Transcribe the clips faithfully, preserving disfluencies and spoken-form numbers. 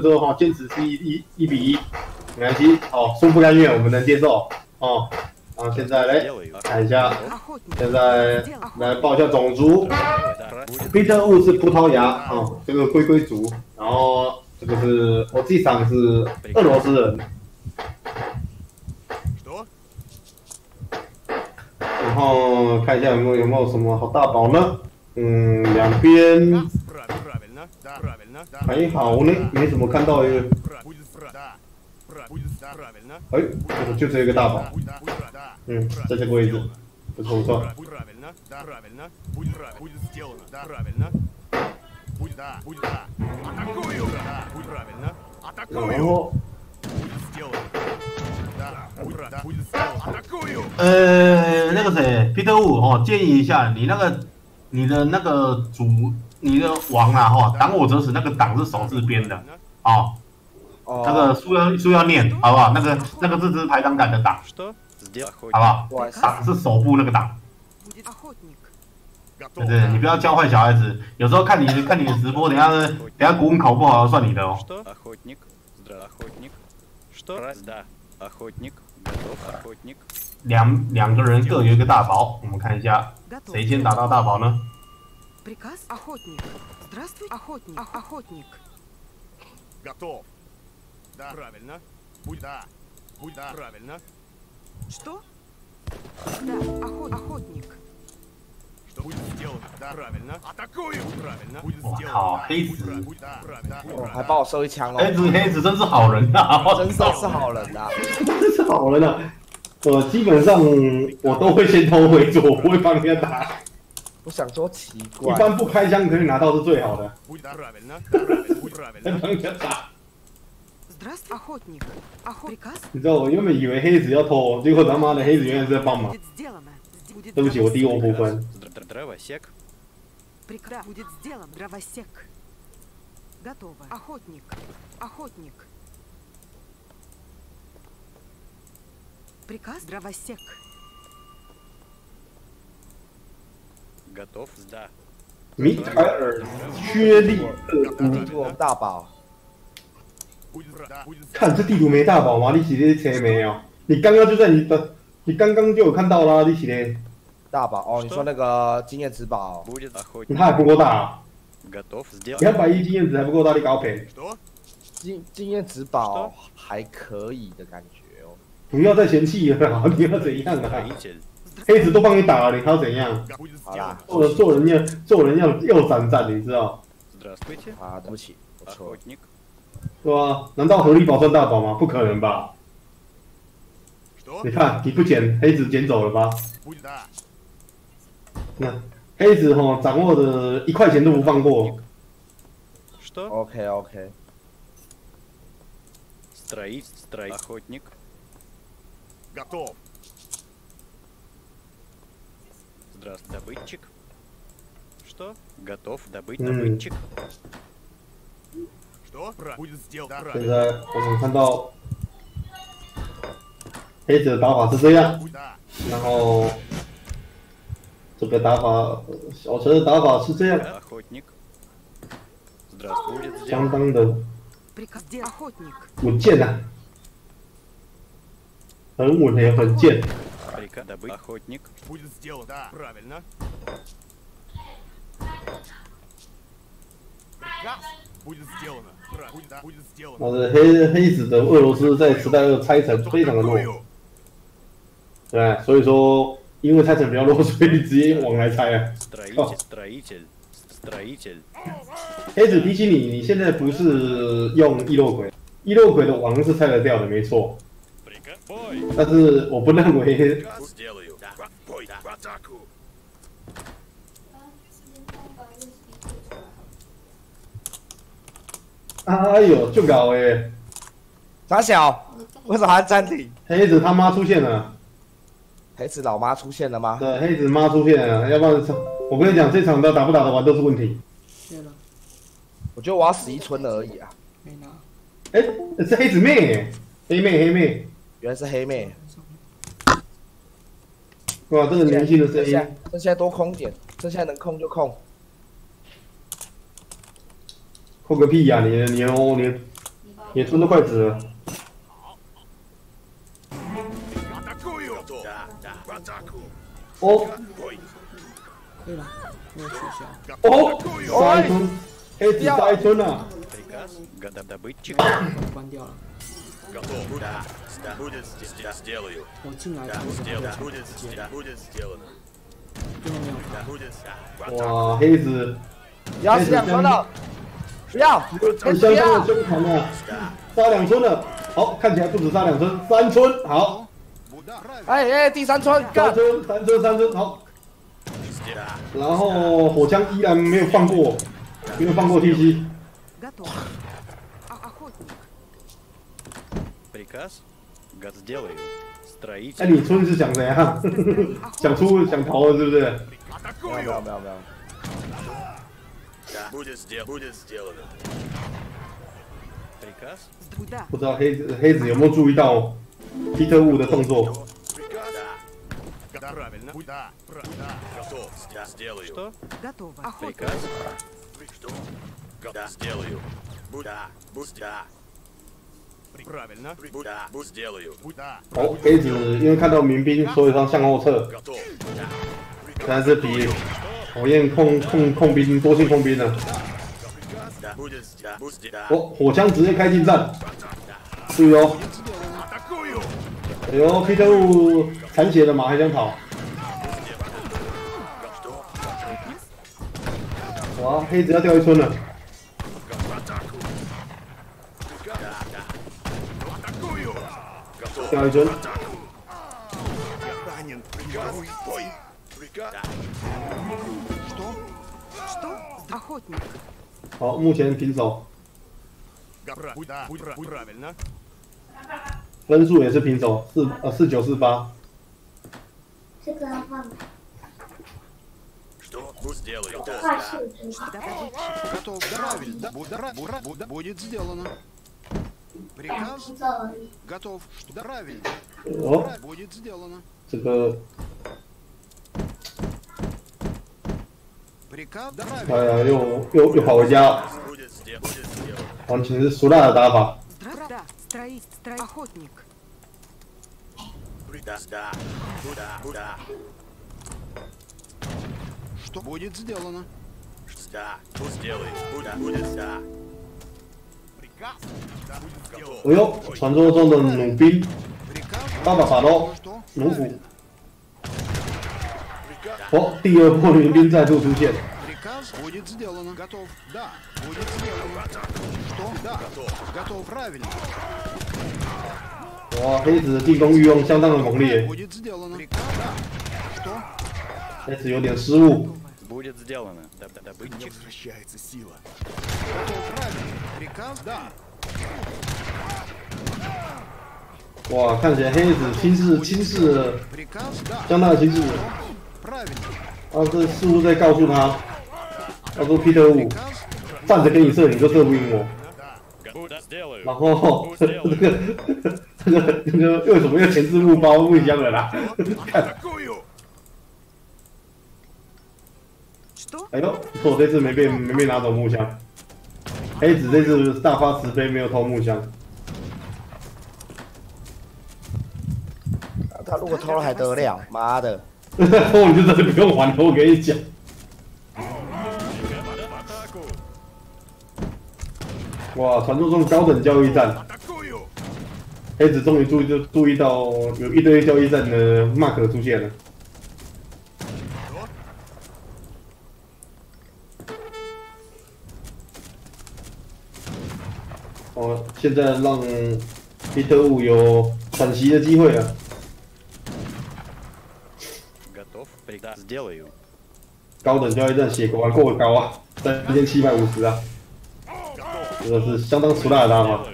所以说哈、哦，坚持是一一一比一，没关系，哦，恕不甘愿我们能接受，哦，然后现在来看一下，现在来报一下种族 ，Peter Wu 是葡萄牙啊、哦，这个龟龟族，然后这个是我自己想是俄罗斯人，然后看一下有没有有没有什么好大宝呢？嗯，两边。 还好呢，没怎么看到一个。哎，就这一个大宝。嗯，在这个位置，不错不错。然后，呃，那个谁，彼得五哦，建议一下，你那个，你的那个主。 你的王啦、啊、哈，挡我者死，那个挡是手字边的，哦，哦那个书要书要念，好不好？那个那个字是排挡杆的挡，好不好？挡是手部那个挡，对对，你不要教坏小孩子。有时候看你看你的直播，等下等下国文考不好算你的哦。两两个人各有一个大宝，我们看一下谁先打到大宝呢？ Приказ охотник. Здравствуй, охотник. Охотник. Готов. Да, правильно. Будь да. Будь да, правильно. Что? Да, охотник. Что будет сделано? Да, правильно. Атакую. Правильно. Будет сделано. 黑子，哦，还帮我收一枪了。黑子，黑子真是好人呐，真的是好人呐，真是好人呐。我基本上我都会先偷回族，我不会帮人家打。 我想说奇怪，一般不开枪可以拿到是最好的。你知道我原本以为黑子要偷，结果他妈的黑子原来是在帮忙。对不起，我低我不分。готов, да. Митаэр, Чули, Уру, Дабао. 看这地图没大宝吗？你写的车没有？你刚刚就在你的，你刚刚就有看到啦。你写的大宝哦，你说那个经验值宝，你还不够大啊？两百一经验值还不够大，你搞赔。经经验值宝还可以的感觉哦。不要再嫌弃了，你要怎样啊？ 黑子都帮你打了，你还要怎样？好啦，做人做人要做人要要闪闪，你知道？啊，对不起，我错。对啊，难道合力宝算大宝吗？不可能吧？你看，你不捡，黑子捡走了吧？那、嗯、黑子哈，掌握的一块钱都不放过。OK OK。Строить, строить, охотник. Готов. добытчик. Что? Готов добыть добытчик. Что? Будет сделано. 现在我们看到黑子的打法是这样，然后这个打法小陈的打法是这样，相当的稳健呐，很稳也很健。 Охотник будет сделан, да, правильно. Будет сделано, правильно, будет сделано. 我的黑黑子的俄罗斯在时代二拆城非常的弱，对，所以说因为拆城比较弱，所以直接往来拆啊。黑子比起你，你现在不是用易肉鬼，易肉鬼的王是拆得掉的，没错。 但是我不认为，哎呦，就搞哎！傻小，为什么还暂停？黑子他妈出现了，黑子老妈出现了吗？对，黑子妈出现了，要不然我跟你讲，这场的打不打得完都是问题。我觉得我要死一村而已啊！没拿。哎，是黑子妹，黑妹黑妹。 原来是黑妹，哇！这个年轻的声音，这现在多空点，这现在能空就空，空个屁呀、啊！你你哦你野生的筷子。哦，对了，我取消。哦，杀一吨，黑子杀一吨啊！关掉了。 我进来看。哇，黑子！要死两双了！不要！香香的胸膛啊，杀两村了。好，看起来不止杀两村，三村好。哎哎，第三村，三村，三村，三村好。然后火枪依然没有放过，没有放过 T C。 哎，你村是想怎样？想出想逃了是不是？没有没有没有。不知道黑子黑子有没有注意到皮特伍的动作？哦，黑子因为看到民兵，所以他向后撤。但是比讨厌控控控兵多性控兵呢。哦，火枪直接开近战，注意哦！哎呦，皮特伍残血的马还想跑。哇，黑子要掉一村了。 掉一尊，好，目前平手，分数也是平手，四呃四九四八。这个要换吗？画质平手。 哦，这个，哎呀，又又又跑回家了，完全是熟辣的打法。哎呦，传说中的弩兵，大把把刀，弩斧。哦，第二波民兵再度出现。哇，黑子的进攻欲望相当的猛烈。黑子有点失误。 Будет сделано. Добытчик возвращается сила. Готов ранен. Приказ да. 哇，看起来黑子轻视轻视，相当的轻视。啊，这似乎在告诉他，他说：“Peter Wu，站着给你射，你就射不赢我。”然后这个这个这个又怎么又前置木包木箱了啦？哎呦，不错，这次没被没被拿走木箱。黑子这次大发慈悲，没有偷木箱。啊、他如果偷了还得了？妈的！偷你就真的不用还了，我跟你讲。哇，传说中高等交易站，黑子终于注意注意到有一堆交易站的 mark 出现了。 哦，现在让皮特伍有喘息的机会了。高等交易站血果然过高啊，三千七百五十啊，这个是相当粗大的打法。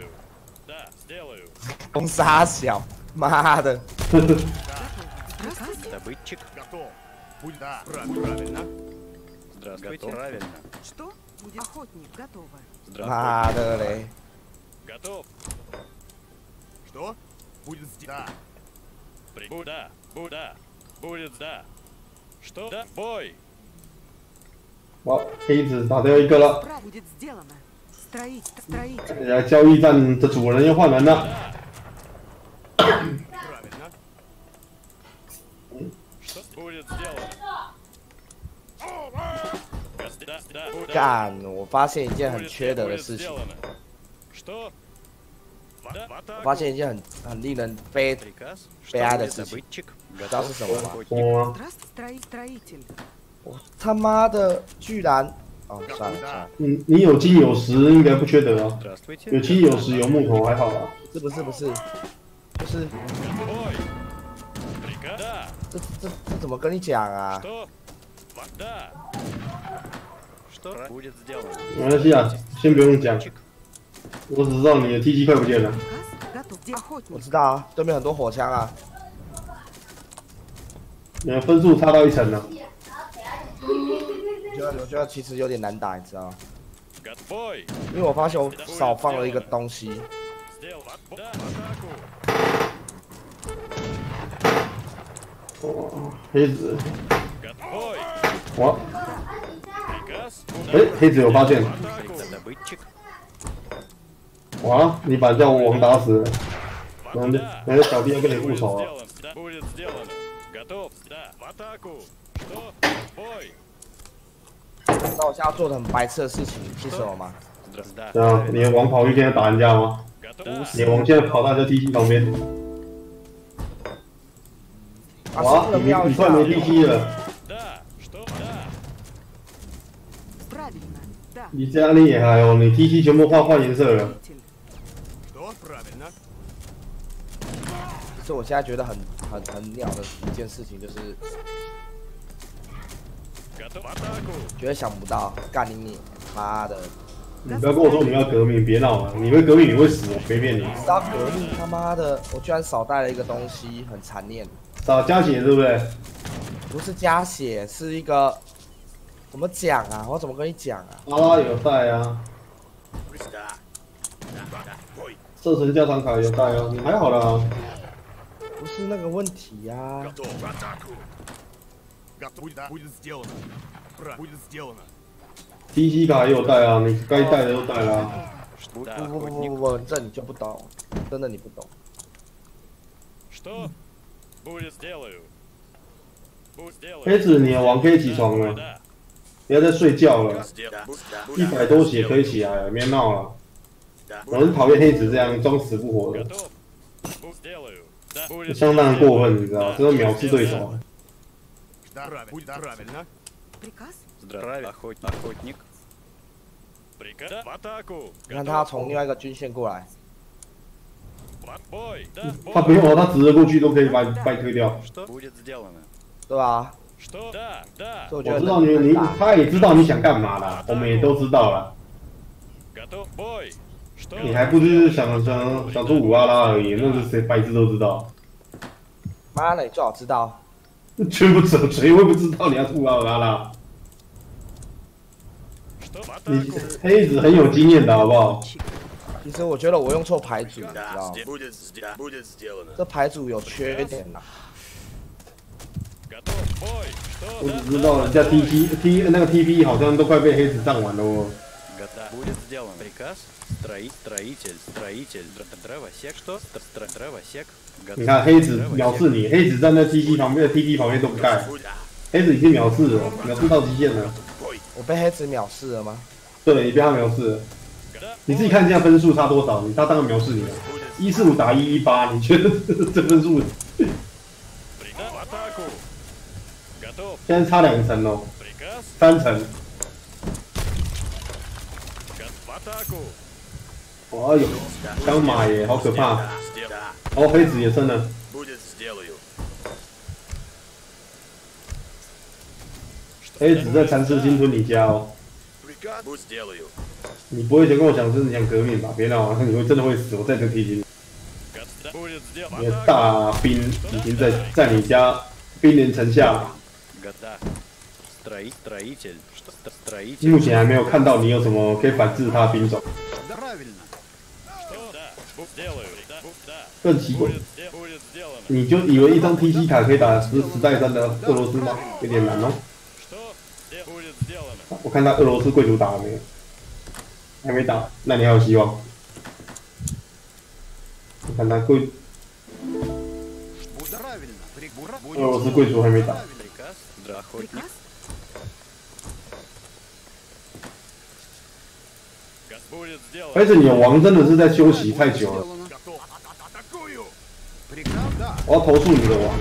攻杀小，妈的！妈的嘞！ Готов. Что? Будет да. Буда, буда, будет да. Что? Да, бой. О, Хейдс, надо его играть. Будет сделано. 这家交易站的主人又换人了。干！我发现一件很缺德的事情。我发现一件很很令人悲悲哀的事情，你知道是什么吗？我我他妈的，居然！ 哦，算了算了，嗯，你有金有石应该不缺德啊，有金有石有木头还好吧？是不是不是，不是，这这这怎么跟你讲啊？没关系啊，先不用讲，我只知道你的 T G 快不见了。我知道啊，对面很多火枪啊，你的分数差到一层了。 我觉得其实有点难打，你知道吗？因为我发现我少放了一个东西。哦，黑子。我。哎、欸，黑子有发现。哇，你把叫我打死了，嗯，那个小弟要跟你复仇啊！ 那我现在做的很白痴的事情是什么吗？对啊，你往跑一天打人家吗？你往现在跑到这 D C 旁边。哇，你你快没 D C 了！你这样厉害哦，你 D C 全部换换颜色了。是我现在觉得很很很鸟的一件事情就是。 绝对想不到，干你你妈的！你不要跟我说你要革命，别闹了，你会革命你会死，我随便你。知道革命他妈的，我居然少带了一个东西，很残念。少加血对不对？不是加血，是一个怎么讲啊？我怎么跟你讲啊？阿拉有带啊，射程加长卡有带啊，你还好啦。不是那个问题呀、啊。 T C 卡也有带啊，你该带的都带了、啊。不不不不不，这你就不懂，真的你不懂。黑子，你王可以起床了，不要再睡觉了。一百多血可以起来了，别闹了。我很讨厌黑子这样装死不活的，相当过分，你知道，这是藐视对手。 你看他从另外一个军线过来，他不用，他直着过去都可以把把推掉，对吧？我知道你你，他也知道你想干嘛了，我们也都知道了。你还不就是想想想做五阿拉而已，那是谁白痴都知道。妈的，你最好知道。 吹不走，谁会不知道你要吐奥拉拉？你黑子很有经验的好不好？其实我觉得我用错牌组，你知道吗？这牌组有缺点呐、啊。我只知道人家 T P T 那个 T P 好像都快被黑子占完了哦。 你看黑子藐视你，黑子站在 T P 旁边的 T P 旁边都不盖，黑子已经藐视了，藐视到极限了。我被黑子藐视了吗？对，你被他藐视了。你自己看一下分数差多少，你他当然藐视你了。一四五打一一八，你觉得这分数？现在差两层哦，三层。 哇哟，刚马耶，好可怕！哦，黑子也升了。黑子在蚕食鲸吞你家哦。你不会想跟我讲是你想革命吧？别闹啊，你会真的会死，我再次提醒你。你的大兵已经在在你家兵临城下。 目前还没有看到你有什么可以反制他兵种。更奇怪，你就以为一张 T C 卡可以打十十代三的俄罗斯吗？有点难哦。我看他俄罗斯贵族打了没有？还没打，那你还有希望。你看他贵，俄罗斯贵族还没打。而且你王真的是在休息太久了。我要投诉你的王。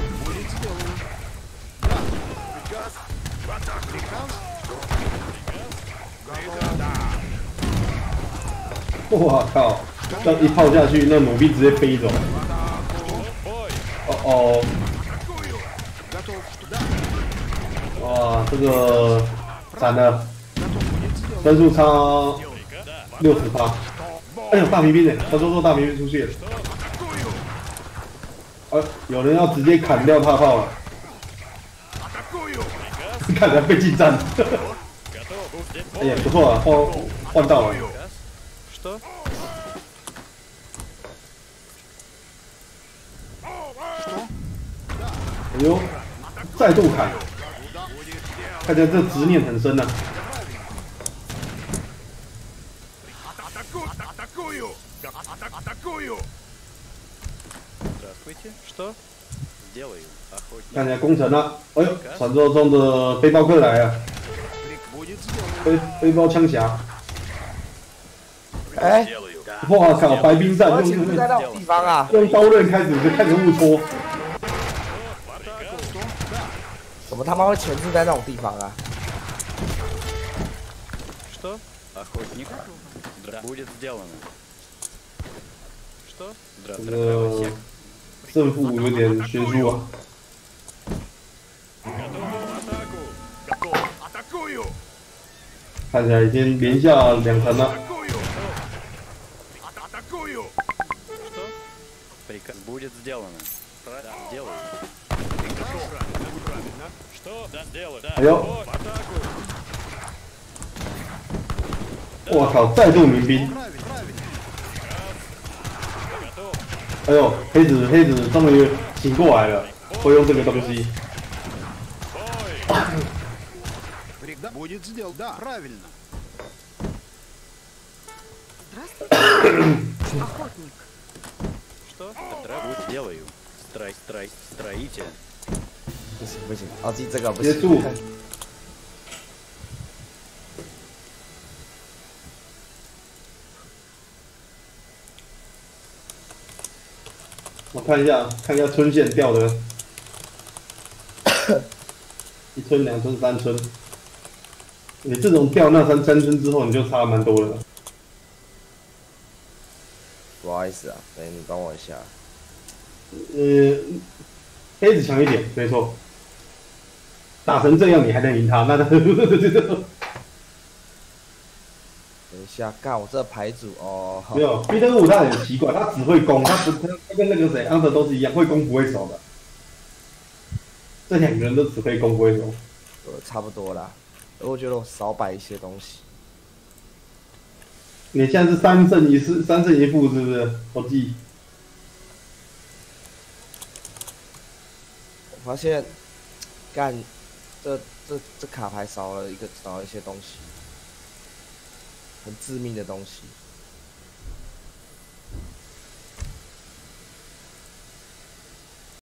我靠！这样一炮下去，那弩兵直接飞走。哦哦！哇，这个惨了，分数差六十八。哎呦，大皮兵呢？他说说大皮兵出去了。哎、啊，有人要直接砍掉他炮了。看来被进站。哎呀，不错啊，换换到了。 哎呦，再度砍，看起来这执念很深呐、啊。看起来攻城了，哎呦，传说中的背包客来了，背背包枪侠。 哎，哇靠！白冰战用在那种地方啊，用刀刃开始就开始误戳。怎么他妈会全是在那种地方啊？这个胜负有点悬殊啊。 看起来已经连下两盘了。 哎呦！我靠，再度民兵！哎呦，黑子黑子终于醒过来了，会用这个东西。不行不行，奥基这个不行。结束。我看一下，看一下村线掉的，一村、两村、三村。你这种掉那三三村之后，你就差蛮多了。不好意思啊，等你帮我一下。嗯，黑子强一点，没错。 打成这样你还能赢他？那他等一下，干我这牌组哦。没有，彼得五他很奇怪，他只会攻，他不他跟那个谁安德都是一样，会攻不会守的。这两个人都只会攻不会守。呃，差不多啦。我觉得我少摆一些东西。你现在是三胜一四，三胜一负是不是？我记。我发现，干。 这这这卡牌少了一个，少了一些东西，很致命的东西。